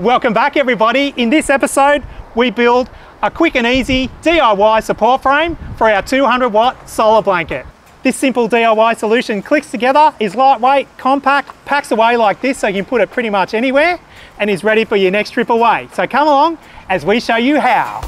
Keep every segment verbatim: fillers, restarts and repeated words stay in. Welcome back everybody. In this episode, we build a quick and easy D I Y support frame for our two hundred watt solar blanket. This simple D I Y solution clicks together, is lightweight, compact, packs away like this so you can put it pretty much anywhere, and is ready for your next trip away. So come along as we show you how.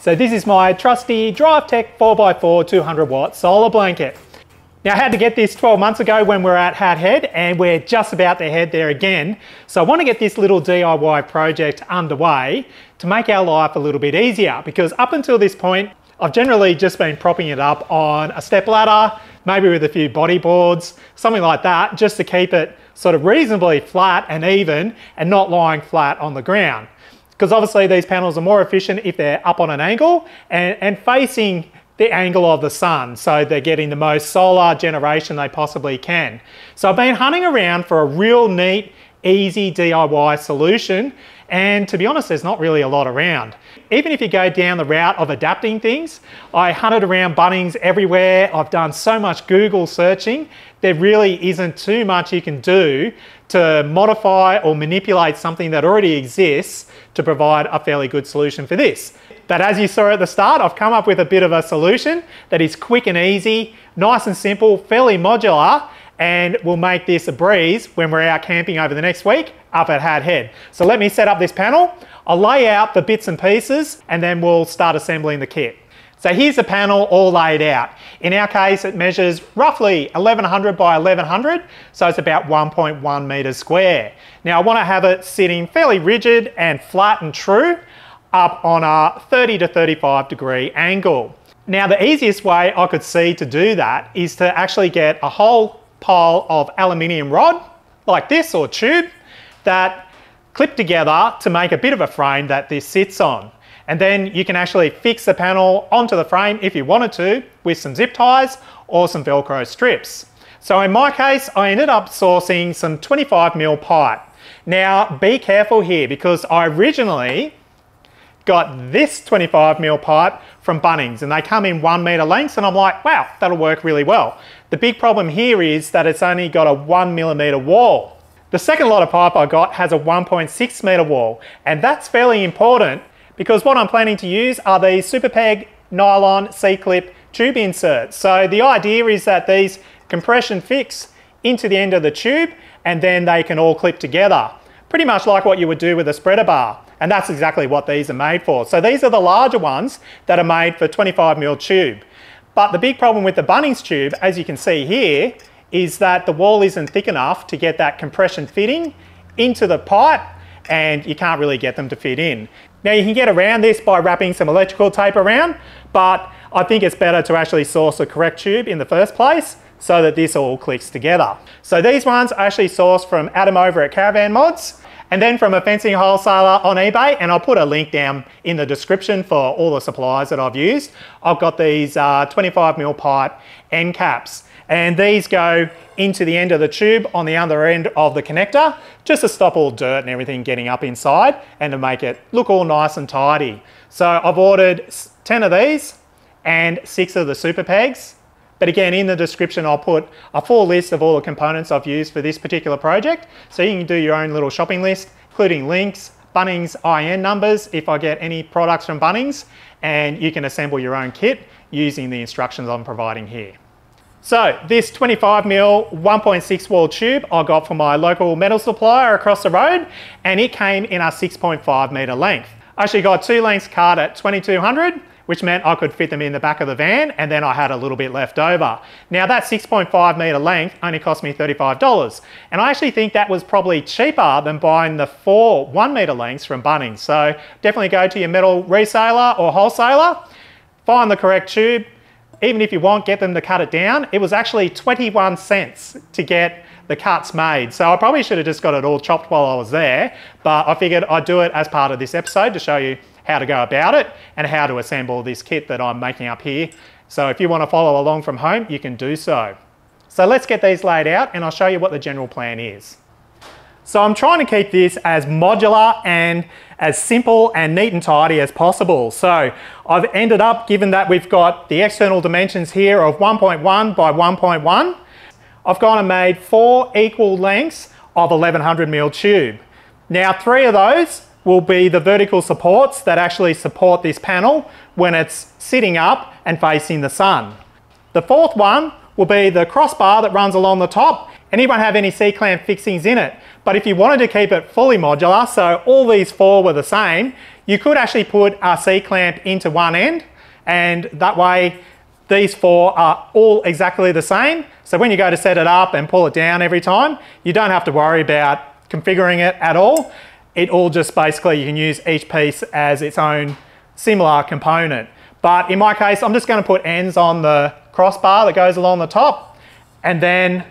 So this is my trusty DriveTech four by four two hundred watt solar blanket. Now I had to get this twelve months ago when we were at Hat Head, and we're just about to head there again. So I want to get this little D I Y project underway to make our life a little bit easier, because up until this point, I've generally just been propping it up on a step ladder, maybe with a few body boards, something like that, just to keep it sort of reasonably flat and even and not lying flat on the ground. Because obviously these panels are more efficient if they're up on an angle and, and facing the angle of the sun, so they're getting the most solar generation they possibly can. So I've been hunting around for a real neat, easy D I Y solution, and to be honest, there's not really a lot around. Even if you go down the route of adapting things, I hunted around Bunnings everywhere, I've done so much Google searching, there really isn't too much you can do to modify or manipulate something that already exists to provide a fairly good solution for this. But as you saw at the start, I've come up with a bit of a solution that is quick and easy, nice and simple, fairly modular, and we'll make this a breeze when we're out camping over the next week up at Hat Head. So let me set up this panel, I'll lay out the bits and pieces, and then we'll start assembling the kit. So here's the panel all laid out. In our case, it measures roughly eleven hundred by eleven hundred, so it's about one point one meters square. Now I want to have it sitting fairly rigid and flat and true up on a thirty to thirty-five degree angle. Now the easiest way I could see to do that is to actually get a whole pile of aluminium rod like this, or tube, that clip together to make a bit of a frame that this sits on. And then you can actually fix the panel onto the frame if you wanted to with some zip ties or some Velcro strips. So in my case, I ended up sourcing some twenty-five mil pipe. Now be careful here, because I originally got this twenty-five mil pipe from Bunnings, and they come in one meter lengths, and I'm like, wow, that'll work really well. The big problem here is that it's only got a one millimeter wall. The second lot of pipe I got has a one point six meter wall, and that's fairly important, because what I'm planning to use are these Supapeg nylon C-clip tube inserts. So the idea is that these compression fix into the end of the tube, and then they can all clip together, pretty much like what you would do with a spreader bar. And that's exactly what these are made for. So these are the larger ones that are made for twenty-five mil tube. But the big problem with the Bunnings tube, as you can see here, is that the wall isn't thick enough to get that compression fitting into the pipe, and you can't really get them to fit in. Now you can get around this by wrapping some electrical tape around, but I think it's better to actually source the correct tube in the first place so that this all clicks together. So these ones are actually sourced from Adam over at Caravan Mods, and then from a fencing wholesaler on eBay, and I'll put a link down in the description for all the suppliers that I've used. I've got these uh, twenty-five mil pipe end caps, and these go into the end of the tube on the other end of the connector, just to stop all dirt and everything getting up inside and to make it look all nice and tidy. So I've ordered ten of these and six of the super pegs. But again, in the description, I'll put a full list of all the components I've used for this particular project, so you can do your own little shopping list, including links, Bunnings I N numbers, if I get any products from Bunnings, and you can assemble your own kit using the instructions I'm providing here. So this twenty-five mil one point six wall tube I got from my local metal supplier across the road, and it came in a six point five meter length. I actually got two lengths cut at twenty-two hundred, which meant I could fit them in the back of the van, and then I had a little bit left over. Now that six point five meter length only cost me thirty-five dollars. And I actually think that was probably cheaper than buying the four one meter lengths from Bunnings. So definitely go to your metal reseller or wholesaler, find the correct tube. Even if you want, get them to cut it down. It was actually twenty-one cents to get the cuts made. So I probably should have just got it all chopped while I was there, but I figured I'd do it as part of this episode to show you how to go about it and how to assemble this kit that I'm making up here. So if you want to follow along from home, you can do so. So let's get these laid out and I'll show you what the general plan is. So I'm trying to keep this as modular and as simple and neat and tidy as possible. So I've ended up, given that we've got the external dimensions here of one point one by one point one, I've gone and made four equal lengths of eleven hundred mil tube. Now three of those will be the vertical supports that actually support this panel when it's sitting up and facing the sun. The fourth one will be the crossbar that runs along the top. And it won't have any C-clamp fixings in it. But if you wanted to keep it fully modular, so all these four were the same, you could actually put a C-clamp into one end, and that way these four are all exactly the same. So when you go to set it up and pull it down every time, you don't have to worry about configuring it at all. It all just basically, you can use each piece as its own similar component. But in my case, I'm just going to put ends on the crossbar that goes along the top, and then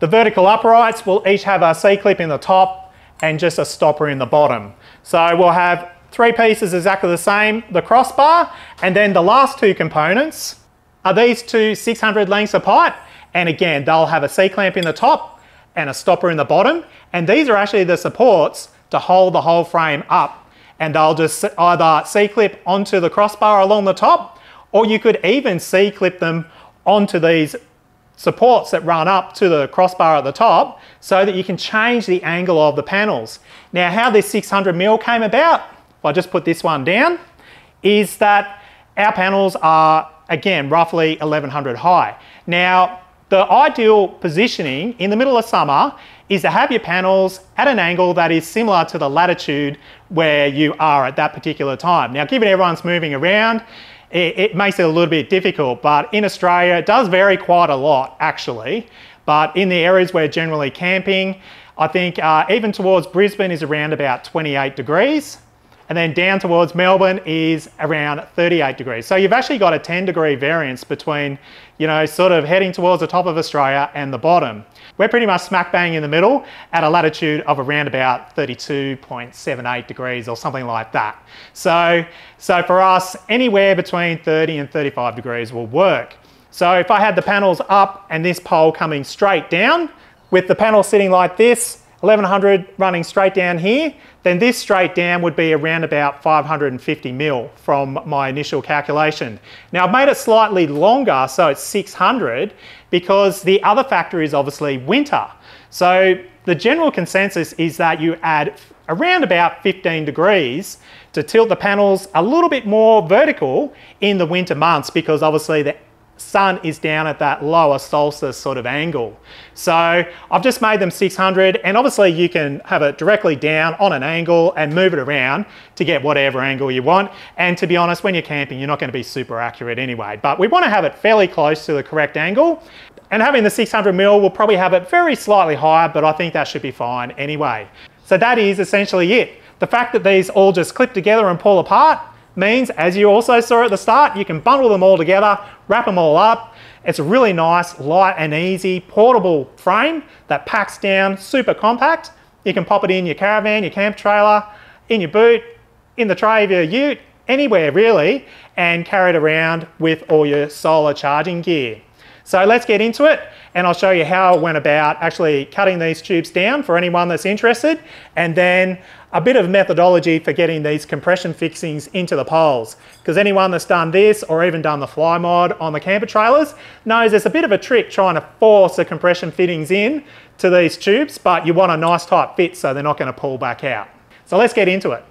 the vertical uprights will each have a C-clip in the top and just a stopper in the bottom. So we'll have three pieces exactly the same, the crossbar, and then the last two components are these two six hundred lengths of pipe, and again they'll have a C-clamp in the top and a stopper in the bottom, and these are actually the supports to hold the whole frame up, and they'll just either C-clip onto the crossbar along the top, or you could even C-clip them onto these supports that run up to the crossbar at the top so that you can change the angle of the panels. Now how this six hundred mil came about, if I just put this one down, is that our panels are again roughly eleven hundred high. Now the ideal positioning in the middle of summer is to have your panels at an angle that is similar to the latitude where you are at that particular time. Now given everyone's moving around, it makes it a little bit difficult, but in Australia it does vary quite a lot actually, but in the areas where generally camping, I think uh, even towards Brisbane is around about twenty-eight degrees, and then down towards Melbourne is around thirty-eight degrees. So you've actually got a ten degree variance between, you know, sort of heading towards the top of Australia and the bottom. We're pretty much smack bang in the middle at a latitude of around about thirty-two point seven eight degrees or something like that. So, so for us, anywhere between thirty and thirty-five degrees will work. So if I had the panels up and this pole coming straight down, with the panel sitting like this, eleven hundred running straight down here, then this straight down would be around about five hundred fifty mil from my initial calculation. Now I've made it slightly longer, so it's six hundred, because the other factor is obviously winter. So the general consensus is that you add around about fifteen degrees to tilt the panels a little bit more vertical in the winter months, because obviously the sun is down at that lower solstice sort of angle. So I've just made them six hundred, and obviously you can have it directly down on an angle and move it around to get whatever angle you want. And to be honest, when you're camping, you're not going to be super accurate anyway, but we want to have it fairly close to the correct angle, and having the six hundred mil will probably have it very slightly higher, but I think that should be fine anyway. So that is essentially it. The fact that these all just clip together and pull apart means, as you also saw at the start, you can bundle them all together, wrap them all up. It's a really nice, light and easy, portable frame that packs down, super compact. You can pop it in your caravan, your camp trailer, in your boot, in the tray of your ute, anywhere really, and carry it around with all your solar charging gear. So let's get into it, and I'll show you how I went about actually cutting these tubes down for anyone that's interested, and then a bit of methodology for getting these compression fixings into the poles. Because anyone that's done this or even done the fly mod on the camper trailers knows there's a bit of a trick trying to force the compression fittings in to these tubes, but you want a nice tight fit so they're not going to pull back out. So let's get into it.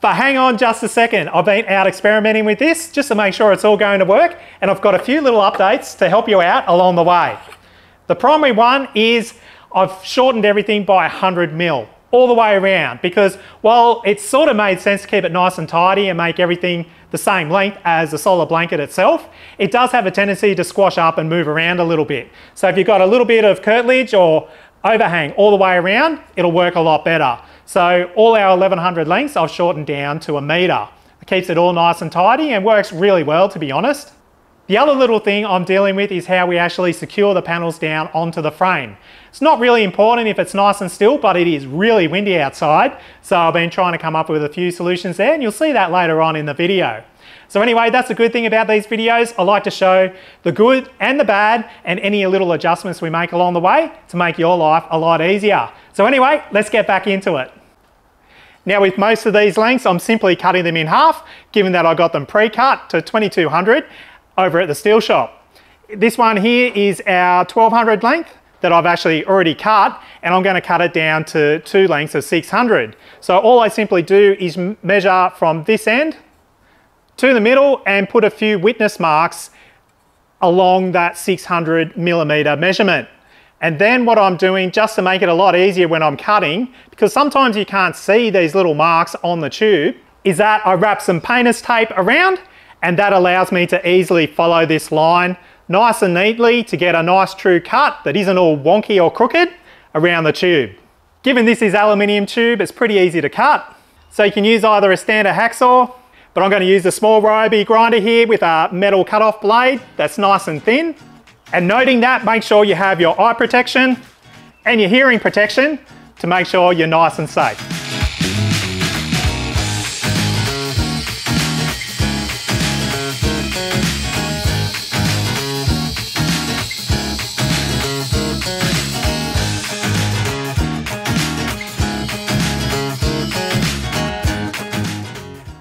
But hang on just a second, I've been out experimenting with this just to make sure it's all going to work, and I've got a few little updates to help you out along the way. The primary one is I've shortened everything by one hundred mil all the way around, because while it sort of made sense to keep it nice and tidy and make everything the same length as the solar blanket itself, it does have a tendency to squash up and move around a little bit. So if you've got a little bit of curtilage or overhang all the way around, it'll work a lot better. So all our eleven hundred lengths I've shortened down to a metre. It keeps it all nice and tidy and works really well, to be honest. The other little thing I'm dealing with is how we actually secure the panels down onto the frame. It's not really important if it's nice and still, but it is really windy outside. So I've been trying to come up with a few solutions there, and you'll see that later on in the video. So anyway, that's the good thing about these videos. I like to show the good and the bad and any little adjustments we make along the way to make your life a lot easier. So anyway, let's get back into it. Now with most of these lengths, I'm simply cutting them in half, given that I got them pre-cut to twenty-two hundred over at the steel shop. This one here is our twelve hundred length that I've actually already cut, and I'm going to cut it down to two lengths of six hundred. So all I simply do is measure from this end to the middle and put a few witness marks along that six hundred millimeter measurement. And then what I'm doing, just to make it a lot easier when I'm cutting, because sometimes you can't see these little marks on the tube, is that I wrap some painter's tape around, and that allows me to easily follow this line nice and neatly to get a nice true cut that isn't all wonky or crooked around the tube. Given this is aluminium tube, it's pretty easy to cut. So you can use either a standard hacksaw, but I'm going to use the small Ryobi grinder here with a metal cut-off blade that's nice and thin. And noting that, make sure you have your eye protection and your hearing protection to make sure you're nice and safe.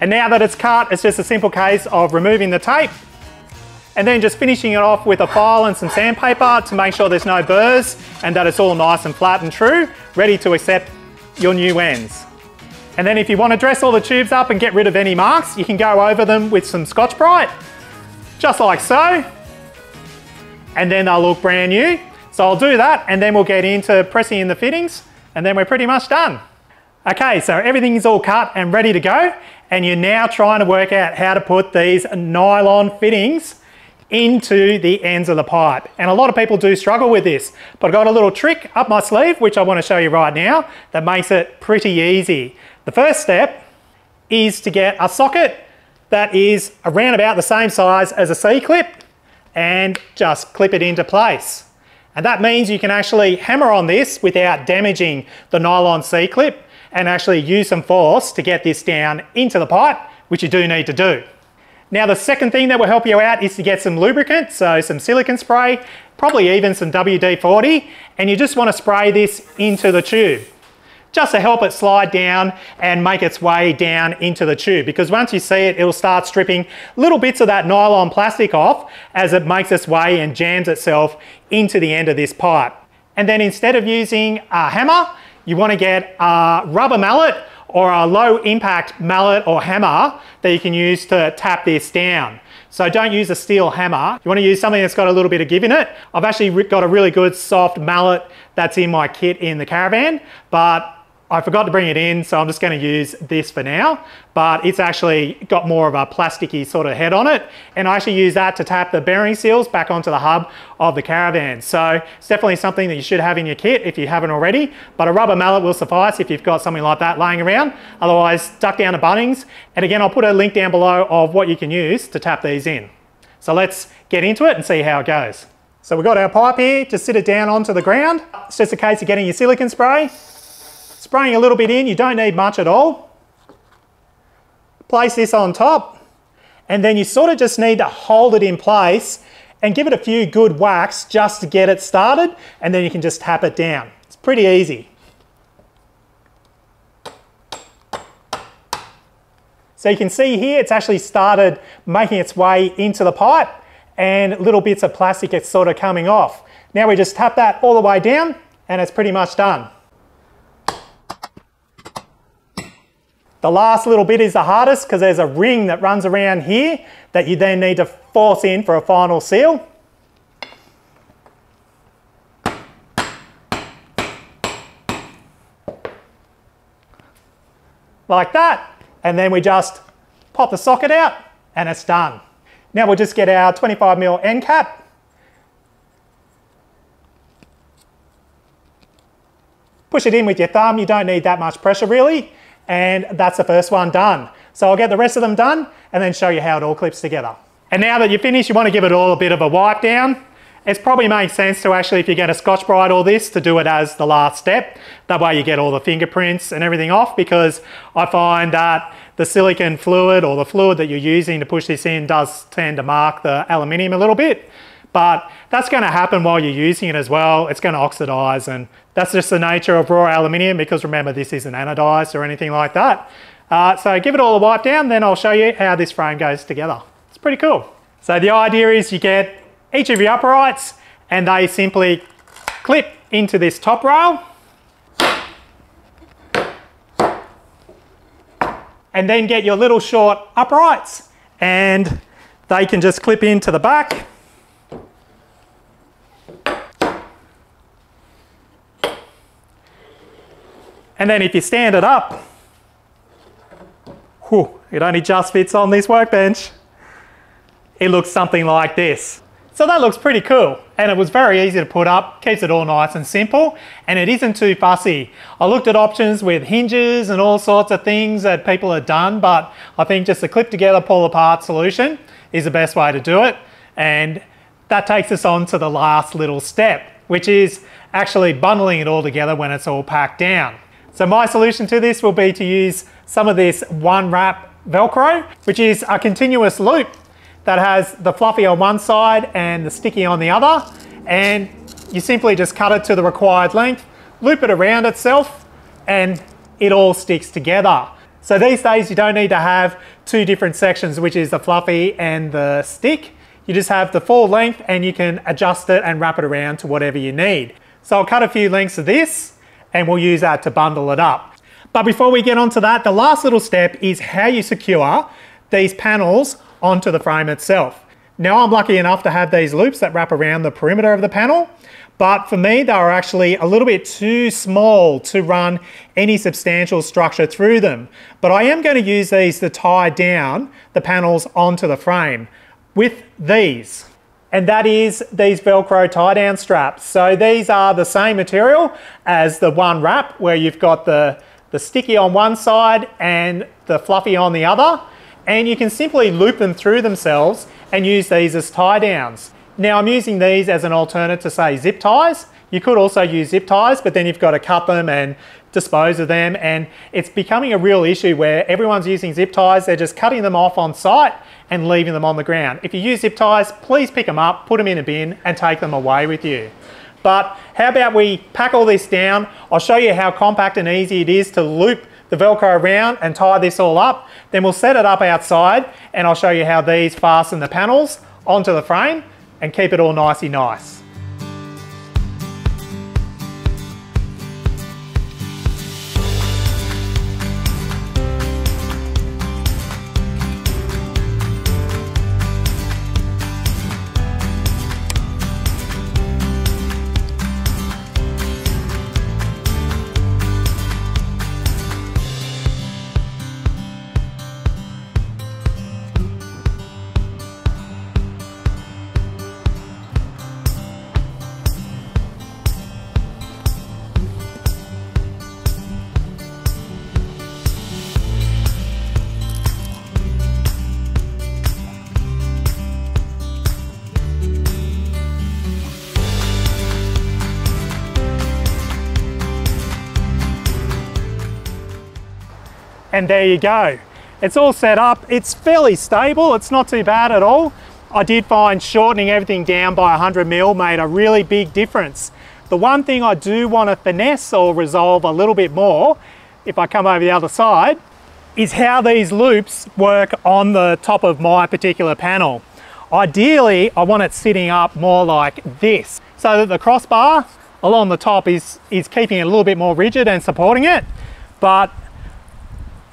And now that it's cut, it's just a simple case of removing the tape and then just finishing it off with a file and some sandpaper to make sure there's no burrs and that it's all nice and flat and true, ready to accept your new ends. And then if you want to dress all the tubes up and get rid of any marks, you can go over them with some Scotch-Brite, just like so, and then they'll look brand new. So I'll do that, and then we'll get into pressing in the fittings, and then we're pretty much done. Okay, so everything is all cut and ready to go, and you're now trying to work out how to put these nylon fittings into the ends of the pipe. And a lot of people do struggle with this, but I've got a little trick up my sleeve, which I want to show you right now, that makes it pretty easy. The first step is to get a socket that is around about the same size as a C-clip and just clip it into place. And that means you can actually hammer on this without damaging the nylon C-clip and actually use some force to get this down into the pipe, which you do need to do. Now the second thing that will help you out is to get some lubricant, so some silicone spray, probably even some W D forty, and you just want to spray this into the tube, just to help it slide down and make its way down into the tube, because once you see it, it'll start stripping little bits of that nylon plastic off as it makes its way and jams itself into the end of this pipe. And then instead of using a hammer, you want to get a rubber mallet or a low impact mallet or hammer that you can use to tap this down. So don't use a steel hammer. You want to use something that's got a little bit of give in it. I've actually got a really good soft mallet that's in my kit in the Caravan, but I forgot to bring it in, so I'm just going to use this for now. But it's actually got more of a plasticky sort of head on it, and I actually use that to tap the bearing seals back onto the hub of the Caravan. So it's definitely something that you should have in your kit if you haven't already, but a rubber mallet will suffice if you've got something like that laying around. Otherwise, duck down to Bunnings, and again I'll put a link down below of what you can use to tap these in. So let's get into it and see how it goes. So we've got our pipe here, just sit it down onto the ground. It's just a case of getting your silicone spray, spraying a little bit in, you don't need much at all. Place this on top, and then you sort of just need to hold it in place and give it a few good whacks just to get it started, and then you can just tap it down. It's pretty easy. So you can see here, it's actually started making its way into the pipe, and little bits of plastic is sort of coming off. Now we just tap that all the way down, and it's pretty much done. The last little bit is the hardest because there's a ring that runs around here that you then need to force in for a final seal. Like that. And then we just pop the socket out and it's done. Now we'll just get our twenty-five millimeter end cap. Push it in with your thumb, you don't need that much pressure really. And that's the first one done. So I'll get the rest of them done and then show you how it all clips together. And now that you're finished, you want to give it all a bit of a wipe down. It probably makes sense to actually, if you get a Scotch-Brite or this, to do it as the last step. That way you get all the fingerprints and everything off, because I find that the silicon fluid or the fluid that you're using to push this in does tend to mark the aluminium a little bit. But that's going to happen while you're using it as well. It's going to oxidize, and that's just the nature of raw aluminium, because remember, this isn't anodized or anything like that. Uh, so give it all a wipe down, then I'll show you how this frame goes together. It's pretty cool. So the idea is you get each of your uprights and they simply clip into this top rail, and then get your little short uprights and they can just clip into the back. And then if you stand it up, whew, it only just fits on this workbench. It looks something like this. So that looks pretty cool, and it was very easy to put up, keeps it all nice and simple, and it isn't too fussy. I looked at options with hinges and all sorts of things that people have done, but I think just a clip together, pull apart solution is the best way to do it. And that takes us on to the last little step, which is actually bundling it all together when it's all packed down. So my solution to this will be to use some of this one wrap Velcro, which is a continuous loop that has the fluffy on one side and the sticky on the other, and you simply just cut it to the required length, loop it around itself, and it all sticks together. So these days you don't need to have two different sections, which is the fluffy and the stick. You just have the full length and you can adjust it and wrap it around to whatever you need. So I'll cut a few lengths of this and we'll use that to bundle it up. But before we get onto that, the last little step is how you secure these panels onto the frame itself. Now I'm lucky enough to have these loops that wrap around the perimeter of the panel, but for me they are actually a little bit too small to run any substantial structure through them. But I am going to use these to tie down the panels onto the frame with these. And that is these Velcro tie down straps. So these are the same material as the one wrap, where you've got the, the sticky on one side and the fluffy on the other. And you can simply loop them through themselves and use these as tie downs. Now I'm using these as an alternate to, say, zip ties. You could also use zip ties, but then you've got to cut them and dispose of them, and it's becoming a real issue where everyone's using zip ties. They're just cutting them off on site and leaving them on the ground. If you use zip ties, please pick them up, put them in a bin and take them away with you. But how about we pack all this down? I'll show you how compact and easy it is to loop the Velcro around and tie this all up. Then we'll set it up outside and I'll show you how these fasten the panels onto the frame and keep it all nicey nice. And there you go. It's all set up. It's fairly stable. It's not too bad at all. I did find shortening everything down by one hundred mil made a really big difference. The one thing I do want to finesse or resolve a little bit more, if I come over the other side, is how these loops work on the top of my particular panel. Ideally, I want it sitting up more like this, so that the crossbar along the top is, is keeping it a little bit more rigid and supporting it. But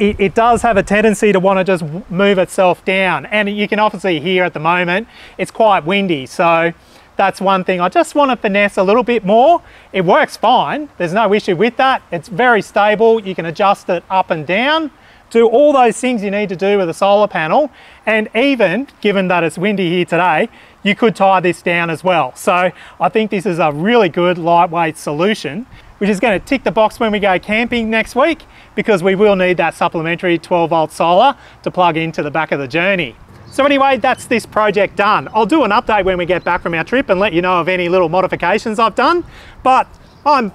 It, it does have a tendency to want to just move itself down, and you can obviously hear at the moment it's quite windy, so that's one thing I just want to finesse a little bit more. It works fine, there's no issue with that. It's very stable, you can adjust it up and down, do all those things you need to do with a solar panel, and even given that it's windy here today, you could tie this down as well. So I think this is a really good lightweight solution, which is going to tick the box when we go camping next week, because we will need that supplementary twelve volt solar to plug into the back of the Journey. So anyway, that's this project done. I'll do an update when we get back from our trip and let you know of any little modifications I've done, but I'm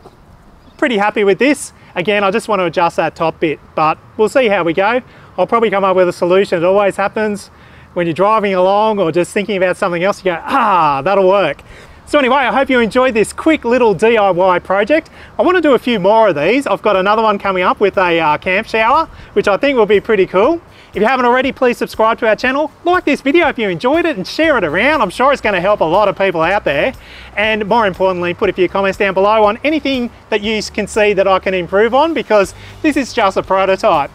pretty happy with this. Again, I just want to adjust that top bit, but we'll see how we go. I'll probably come up with a solution. It always happens when you're driving along or just thinking about something else, you go, ah, that'll work. So anyway, I hope you enjoyed this quick little D I Y project. I want to do a few more of these. I've got another one coming up with a uh, camp shower, which I think will be pretty cool. If you haven't already, please subscribe to our channel, like this video if you enjoyed it, and share it around. I'm sure it's going to help a lot of people out there. And more importantly, put a few comments down below on anything that you can see that I can improve on, because this is just a prototype.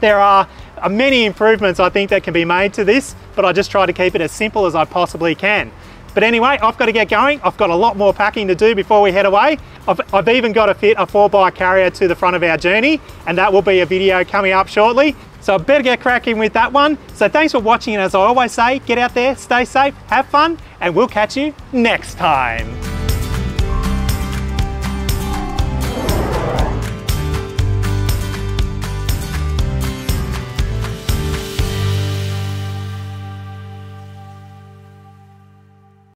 There are many improvements I think that can be made to this, but I just try to keep it as simple as I possibly can. But anyway, I've got to get going. I've got a lot more packing to do before we head away. I've, I've even got to fit a four by carrier to the front of our journey, and that will be a video coming up shortly. So I better get cracking with that one. So thanks for watching, and as I always say, get out there, stay safe, have fun, and we'll catch you next time.